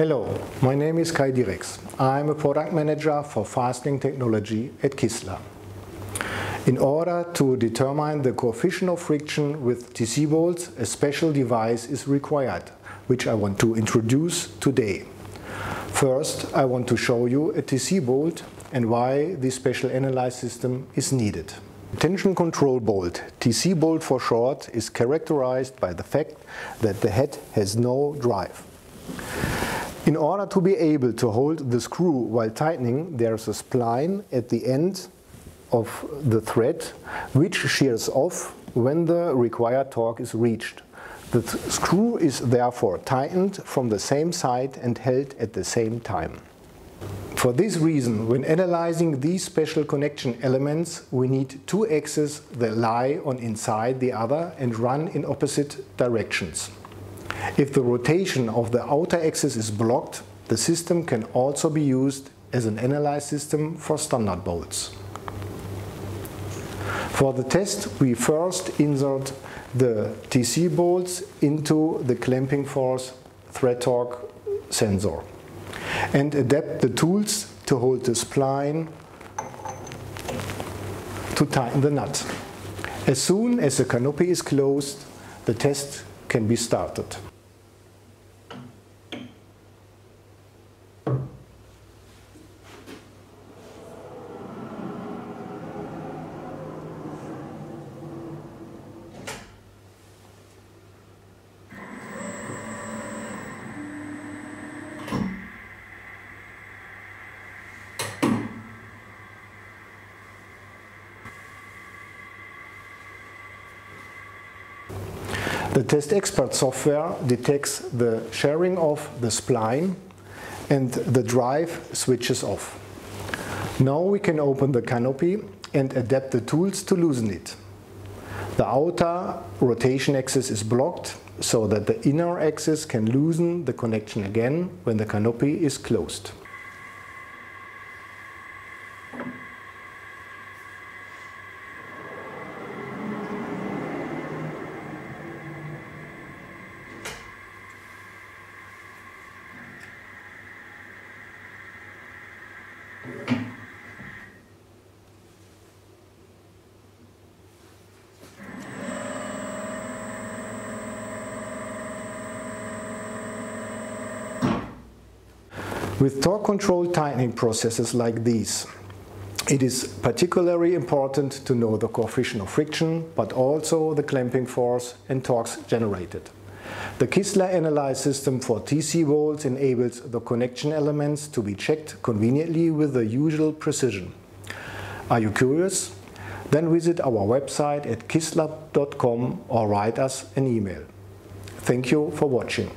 Hello, my name is Kai Dierecks. I am a product manager for fastening technology at Kistler. In order to determine the coefficient of friction with TC bolts, a special device is required, which I want to introduce today. First, I want to show you a TC bolt and why this special analysis system is needed. Tension control bolt, TC bolt for short, is characterized by the fact that the head has no drive. In order to be able to hold the screw while tightening, there is a spline at the end of the thread which shears off when the required torque is reached. The screw is therefore tightened from the same side and held at the same time. For this reason, when analyzing these special connection elements, we need two axes that lie on inside the other and run in opposite directions. If the rotation of the outer axis is blocked, the system can also be used as an analysis system for standard bolts. For the test, we first insert the TC bolts into the clamping force thread torque sensor and adapt the tools to hold the spline to tighten the nut. As soon as the canopy is closed, the test can be started. The TestExpert software detects the shearing of the spline and the drive switches off. Now we can open the canopy and adapt the tools to loosen it. The outer rotation axis is blocked so that the inner axis can loosen the connection again when the canopy is closed. With torque control tightening processes like these, it is particularly important to know the coefficient of friction, but also the clamping force and torques generated. The Kistler ANALYSIS System for TC bolts enables the connection elements to be checked conveniently with the usual precision. Are you curious? Then visit our website at kistler.com or write us an email. Thank you for watching.